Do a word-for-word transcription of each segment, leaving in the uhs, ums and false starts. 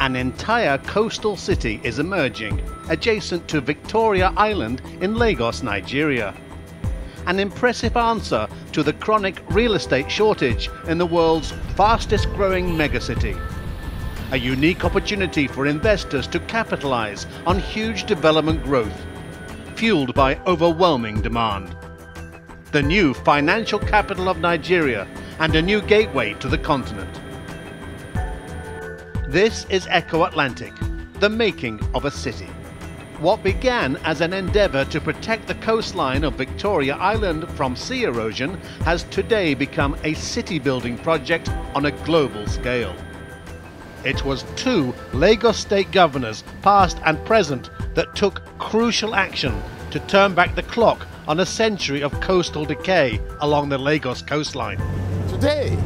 an entire coastal city is emerging, adjacent to Victoria Island in Lagos, Nigeria. An impressive answer to the chronic real estate shortage in the world's fastest growing megacity. A unique opportunity for investors to capitalize on huge development growth, fueled by overwhelming demand. The new financial capital of Nigeria and a new gateway to the continent. This is Eko Atlantic, the making of a city. What began as an endeavour to protect the coastline of Victoria Island from sea erosion has today become a city-building project on a global scale. It was two Lagos state governors, past and present, that took crucial action to turn back the clock on a century of coastal decay along the Lagos coastline. Today,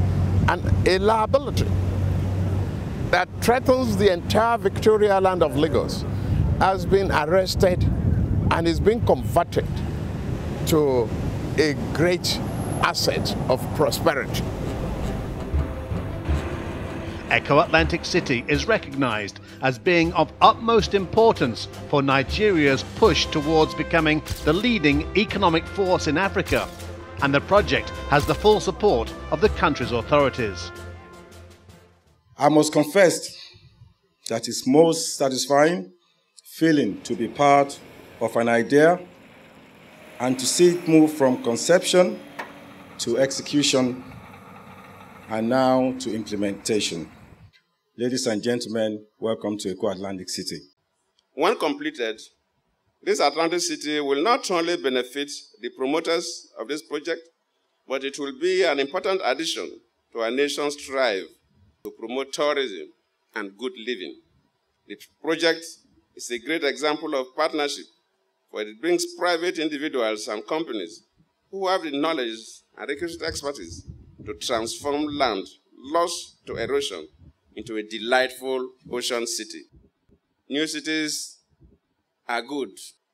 an liability that threatens the entire Victoria Island of Lagos has been arrested and is being converted to a great asset of prosperity. Eko Atlantic City is recognized as being of utmost importance for Nigeria's push towards becoming the leading economic force in Africa, and the project has the full support of the country's authorities. I must confess that it's most satisfying feeling to be part of an idea and to see it move from conception to execution and now to implementation. Ladies and gentlemen, welcome to Eko Atlantic City. When completed, this Atlantic City will not only benefit the promoters of this project, but it will be an important addition to our nation's strive to promote tourism and good living. The project is a great example of partnership, where it brings private individuals and companies who have the knowledge and requisite expertise to transform land lost to erosion into a delightful ocean city. New cities are good.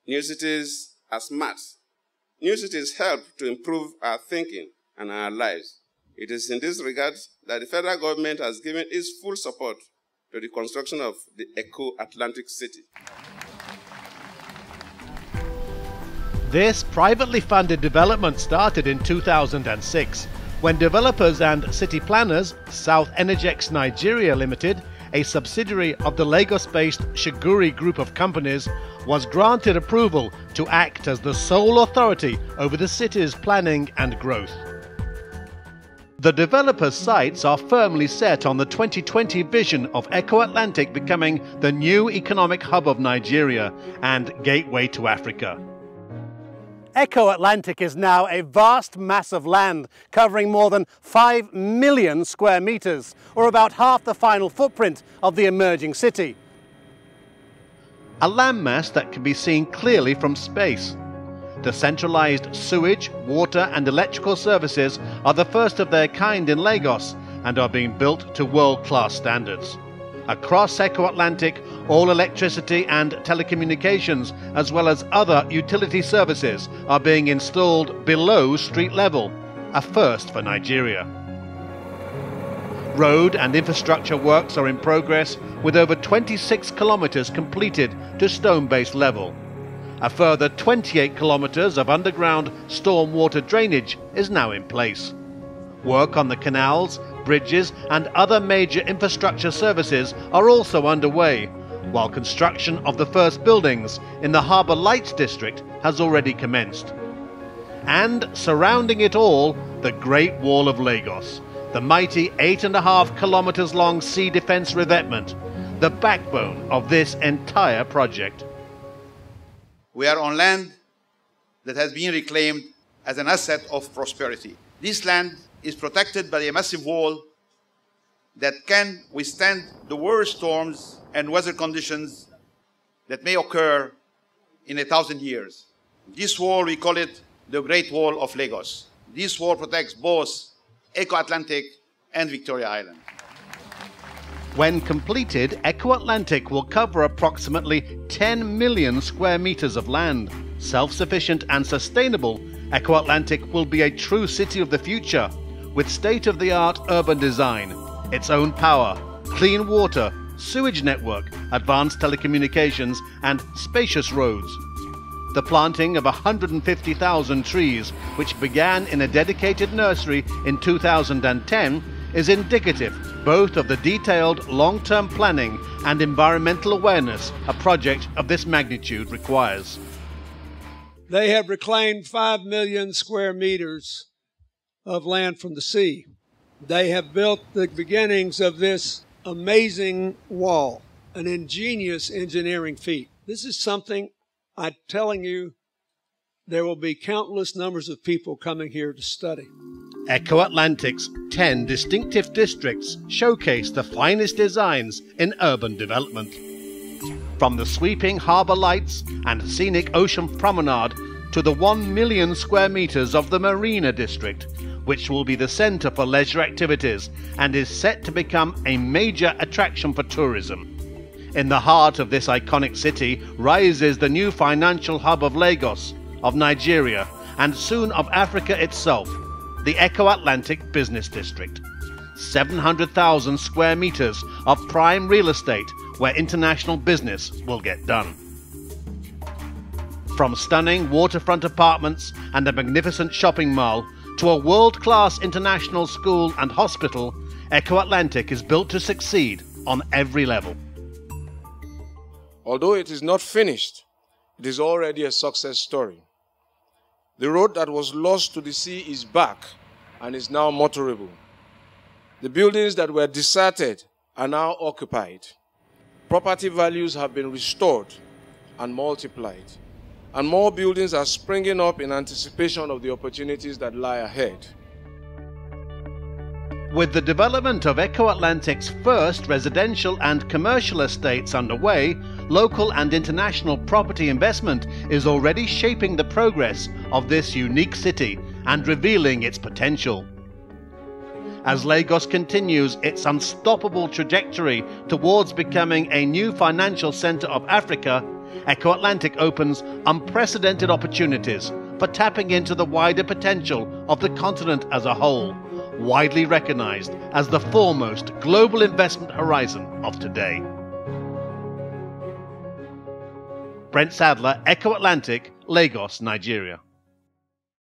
New cities are smart. New cities help to improve our thinking and our lives. It is in this regard that the federal government has given its full support to the construction of the Eko Atlantic City. This privately funded development started in two thousand six, when developers and city planners, South EnergyX Nigeria Limited, a subsidiary of the Lagos-based Shiguri Group of Companies, was granted approval to act as the sole authority over the city's planning and growth. The developers' sights are firmly set on the twenty twenty vision of Eko Atlantic becoming the new economic hub of Nigeria and gateway to Africa. Eko Atlantic is now a vast mass of land covering more than five million square meters, or about half the final footprint of the emerging city. A landmass that can be seen clearly from space. The centralized sewage, water and electrical services are the first of their kind in Lagos and are being built to world-class standards. Across Eko Atlantic, all electricity and telecommunications, as well as other utility services, are being installed below street level, a first for Nigeria. Road and infrastructure works are in progress, with over twenty-six kilometers completed to stone-based level. A further twenty-eight kilometres of underground stormwater drainage is now in place. Work on the canals, bridges and other major infrastructure services are also underway, while construction of the first buildings in the Harbour Lights District has already commenced. And surrounding it all, the Great Wall of Lagos, the mighty eight and a half kilometres long sea defence revetment, the backbone of this entire project. We are on land that has been reclaimed as an asset of prosperity. This land is protected by a massive wall that can withstand the worst storms and weather conditions that may occur in a thousand years. This wall, we call it the Great Wall of Lagos. This wall protects both Eko Atlantic and Victoria Island. When completed, Eko Atlantic will cover approximately ten million square meters of land. Self-sufficient and sustainable, Eko Atlantic will be a true city of the future, with state-of-the-art urban design, its own power, clean water, sewage network, advanced telecommunications and spacious roads. The planting of one hundred fifty thousand trees, which began in a dedicated nursery in two thousand ten, is indicative both of the detailed long-term planning and environmental awareness a project of this magnitude requires. They have reclaimed five million square meters of land from the sea. They have built the beginnings of this amazing wall, an ingenious engineering feat. This is something I'm telling you, there will be countless numbers of people coming here to study. Eko Atlantic's ten distinctive districts showcase the finest designs in urban development. From the sweeping harbour lights and scenic ocean promenade to the one million square metres of the Marina district, which will be the centre for leisure activities and is set to become a major attraction for tourism. In the heart of this iconic city rises the new financial hub of Lagos, of Nigeria, and soon of Africa itself, the Eko Atlantic Business District. seven hundred thousand square meters of prime real estate where international business will get done. From stunning waterfront apartments and a magnificent shopping mall to a world-class international school and hospital, Eko Atlantic is built to succeed on every level. Although it is not finished, it is already a success story. The road that was lost to the sea is back and is now motorable. The buildings that were deserted are now occupied. Property values have been restored and multiplied, and more buildings are springing up in anticipation of the opportunities that lie ahead. With the development of Eko Atlantic's first residential and commercial estates underway, local and international property investment is already shaping the progress of this unique city and revealing its potential. As Lagos continues its unstoppable trajectory towards becoming a new financial centre of Africa, Eko Atlantic opens unprecedented opportunities for tapping into the wider potential of the continent as a whole, widely recognised as the foremost global investment horizon of today. Brent Sadler, Eko Atlantic, Lagos, Nigeria.